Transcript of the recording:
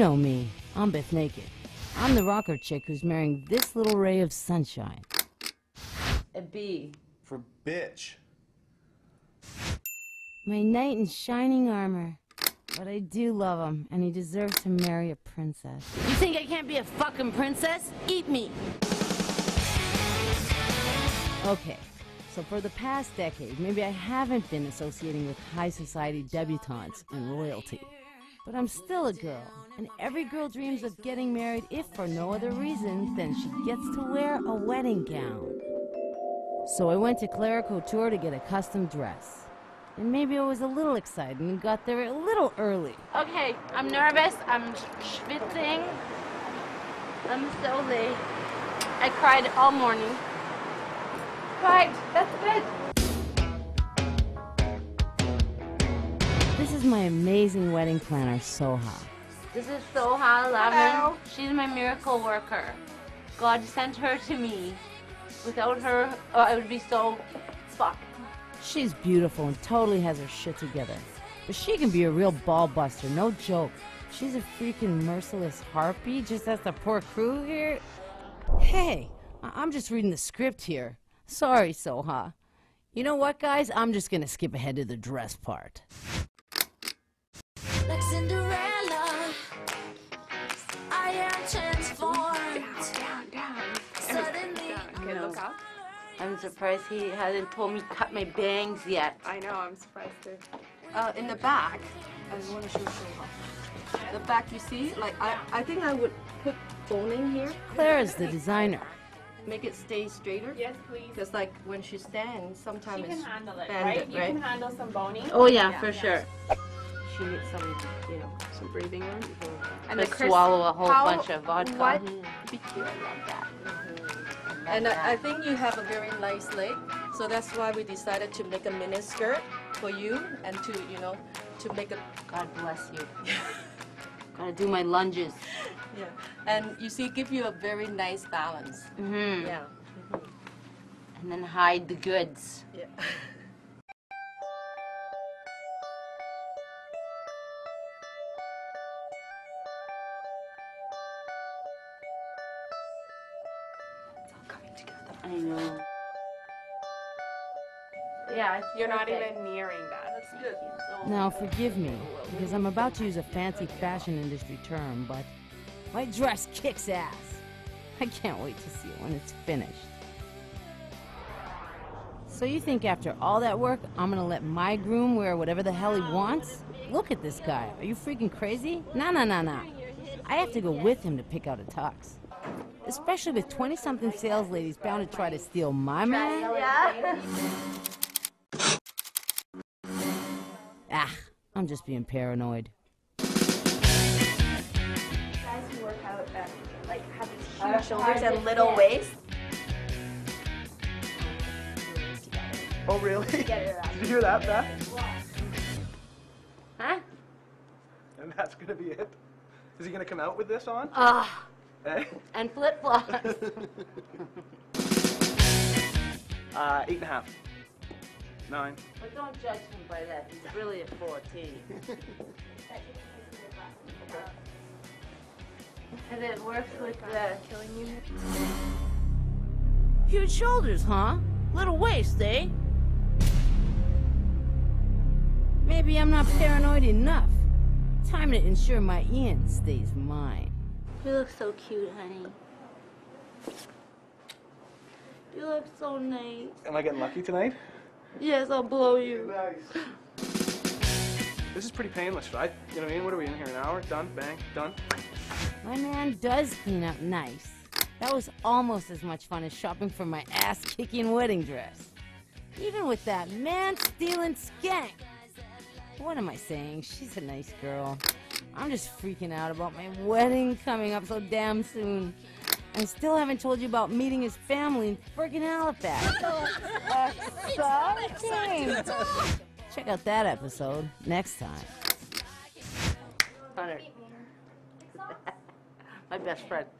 know me. I'm Bif Naked. I'm the rocker chick who's marrying this little ray of sunshine. A B. For bitch. My knight in shining armor. But I do love him, and he deserves to marry a princess. You think I can't be a fucking princess? Eat me! Okay, so for the past decade, maybe I haven't been associating with high society debutantes and royalty. But I'm still a girl, and every girl dreams of getting married if for no other reason than she gets to wear a wedding gown. So I went to Clara Couture to get a custom dress. And maybe I was a little excited and got there a little early. Okay, I'm nervous, I'm schwitzing, I'm so late. I cried all morning. Cried, that's good. This is my amazing wedding planner, Soha. This is Soha 11. She's my miracle worker. God sent her to me. Without her, I would be so fucked. She's beautiful and totally has her shit together. But she can be a real ball buster, no joke. She's a freaking merciless harpy, just as the poor crew here. Hey, I'm just reading the script here. Sorry, Soha. You know what, guys? I'm just gonna skip ahead to the dress part. Like Cinderella, I am transformed. Down, down, down. Suddenly, okay, look up. I'm surprised he hasn't told me cut my bangs yet. I know, I'm surprised too. In the back, I just want to show you. The back, you see? Like, I think I would put boning here. Claire is the designer. Make it stay straighter? Yes, please. Because, like, when she stands, sometimes it's handle it, banded, right? You can handle some boning. Oh, yeah, for sure. She needs some, you know, some breathing room. And like swallow a whole bunch of vodka. What? I love that. And I think you have a very nice leg, so that's why we decided to make a mini skirt for you and to, you know, to make a... God bless you. Gotta do my lunges. Yeah, and you see, give you a very nice balance. Mm-hmm. Yeah. Mm-hmm. And then hide the goods. Yeah. I know. Yeah, you're not even nearing that. That's good. Now, forgive me, because I'm about to use a fancy fashion industry term, but my dress kicks ass. I can't wait to see it when it's finished. So you think after all that work, I'm gonna let my groom wear whatever the hell he wants? Look at this guy. Are you freaking crazy? No, no, no, no. I have to go with him to pick out a tux. Especially with 20-something sales ladies bound to try to steal my man. Yeah. Ah, I'm just being paranoid. You guys who work out and like have huge shoulders and little waist. Oh really? Did you hear that, Beth? Huh? And that's gonna be it. Is he gonna come out with this on? Ah. Hey? And flip-flops. 8.5. 9. But don't judge him by that. He's really at 14. And it works with the killing unit. Huge shoulders, huh? Little waist, eh? Maybe I'm not paranoid enough. Time to ensure my Ian stays mine. You look so cute, honey. You look so nice. Am I getting lucky tonight? Yes, I'll blow you. Nice. This is pretty painless, right? You know what I mean? What are we in here, an hour? Done, bang, done. My man does clean up nice. That was almost as much fun as shopping for my ass-kicking wedding dress. Even with that man-stealing skank. What am I saying? She's a nice girl. I'm just freaking out about my wedding coming up so damn soon. I still haven't told you about meeting his family in frickin' Halifax. Check out that episode next time. Hunter. My best friend.